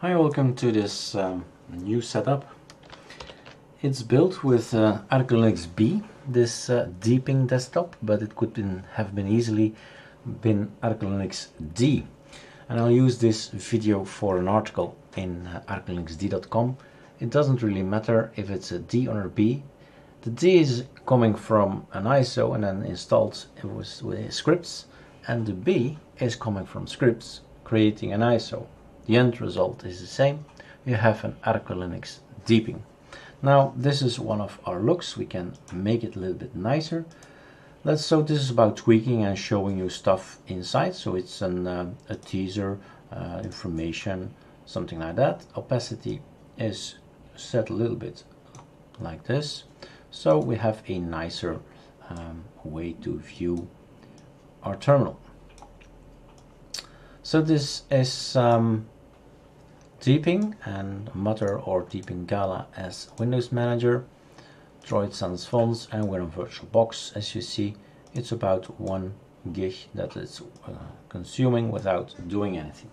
Hi, welcome to this new setup. It's built with ArcoLinuxD, this Deepin desktop, but it could have been easily ArcoLinuxD. And I'll use this video for an article in ArcoLinuxD.com. It doesn't really matter if it's a D or a B. The D is coming from an ISO and then installed with scripts, and the B is coming from scripts creating an ISO. The end result is the same. You have an ArcoLinux Deepin. Now this is one of our looks. We can make it a little bit nicer. So this is about tweaking and showing you stuff inside. So it's a teaser, information, something like that. Opacity is set a little bit like this. So we have a nicer way to view our terminal. So this is Deepin and Matter or Deepin Gala as Windows Manager, Droid Sans fonts, and we're on VirtualBox. As you see, it's about 1 gig that it's consuming without doing anything.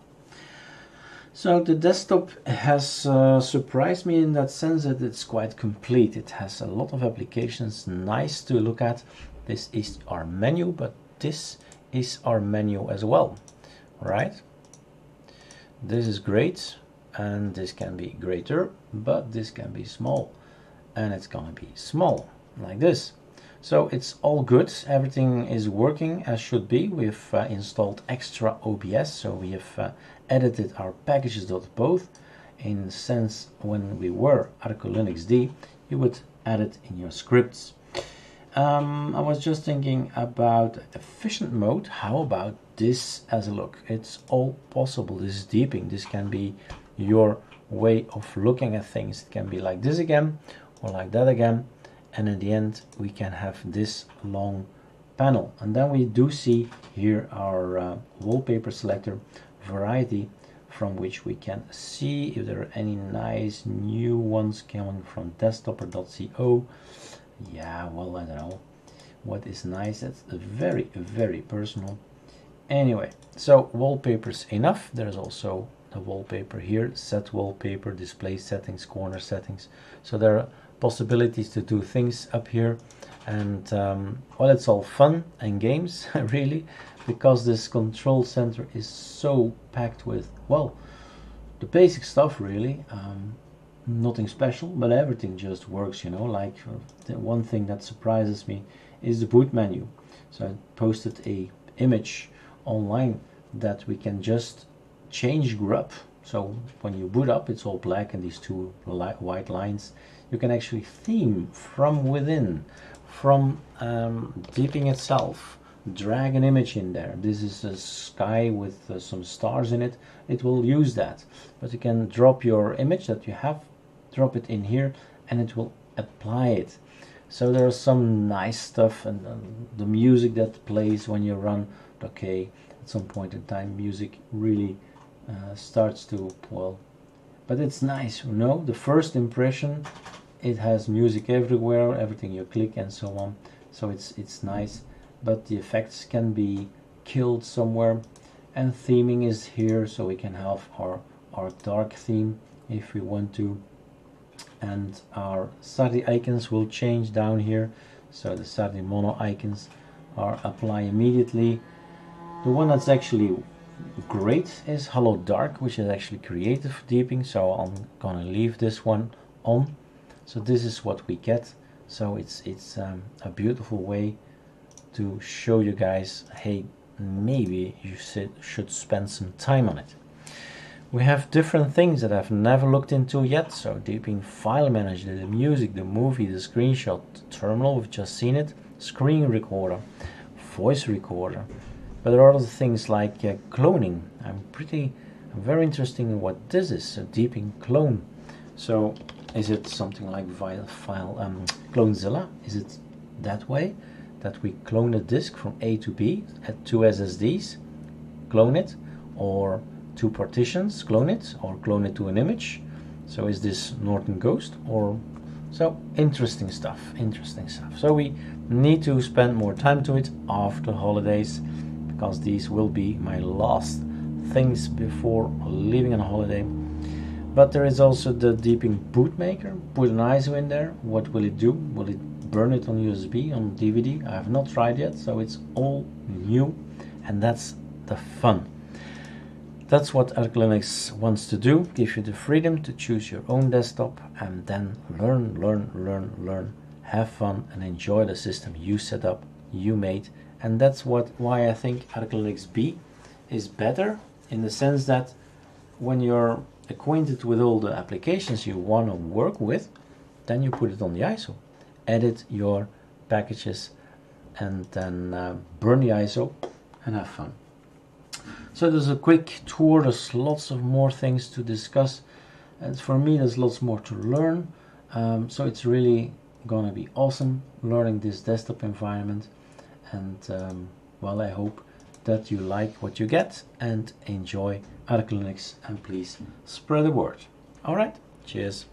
So the desktop has surprised me in that sense that it's quite complete. It has a lot of applications, nice to look at. This is our menu, but this is our menu as well, right? This is great, and this can be greater, but this can be small, and it's gonna be small like this. So it's all good, everything is working as should be. We've installed extra OBS, so we have edited our packages.both. In sense, when we were ArcoLinuxD, you would add it in your scripts. I was just thinking about efficient mode. How about this as a look? It's all possible. This is Deepin. This can be your way of looking at things. It can be like this again, or like that again, and in the end we can have this long panel. And then we do see here our wallpaper selector variety, from which we can see if there are any nice new ones coming from desktop or .co. Yeah, well, I don't know what is nice. That's very, very personal. Anyway, so wallpapers enough. There's also the wallpaper here, set wallpaper, display settings, corner settings. So there are possibilities to do things up here, and well, it's all fun and games really, because this control center is so packed with, well, the basic stuff really. Nothing special, but everything just works, you know. Like the one thing that surprises me is the boot menu. So I posted a image online that we can just change grub. So when you boot up, it's all black and these two white lines. You can actually theme from within, from Deepin itself. Drag an image in there. This is a sky with some stars in it. It will use that. But you can drop your image that you have, drop it in here, and it will apply it. So there is some nice stuff, and the music that plays when you run. Okay, at some point in time music really starts to, well, but it's nice, you know. The first impression, it has music everywhere, everything you click and so on. So it's nice, but the effects can be killed somewhere, and theming is here, so we can have our dark theme if we want to, and our Sardi icons will change down here. So the Sardi mono icons are apply immediately. The one that's actually great is Hello Dark, which is actually created for Deepin, so I'm gonna leave this one on. So this is what we get. So it's a beautiful way to show you guys, hey, maybe you should spend some time on it. We have different things that I've never looked into yet. So Deepin File Manager, the music, the movie, the screenshot, the terminal, we've just seen it, screen recorder, voice recorder. But there are other things like cloning. I'm very interested in what this is, a Deepin clone. So is it something like clonezilla? Is it that way that we clone a disk from A to B at 2 SSDs, clone it, or 2 partitions, clone it, or clone it to an image? So is this Norton Ghost, or so? Interesting stuff, interesting stuff. So we need to spend more time to it after holidays, because these will be my last things before leaving on holiday. But there is also the Deepin Bootmaker. Put an ISO in there. What will it do? Will it burn it on USB, on DVD? I have not tried yet, so it's all new, and that's the fun. That's what Elk Linux wants to do, give you the freedom to choose your own desktop and then learn. Have fun and enjoy the system you set up, you made. And that's why I think Elk Linux B is better, in the sense that when you're acquainted with all the applications you want to work with, then you put it on the ISO, edit your packages, and then burn the ISO and have fun. So there's a quick tour, there's lots of more things to discuss, and for me there's lots more to learn, so it's really gonna be awesome learning this desktop environment. And well, I hope that you like what you get and enjoy Arco Linux, and please spread the word. All right, cheers.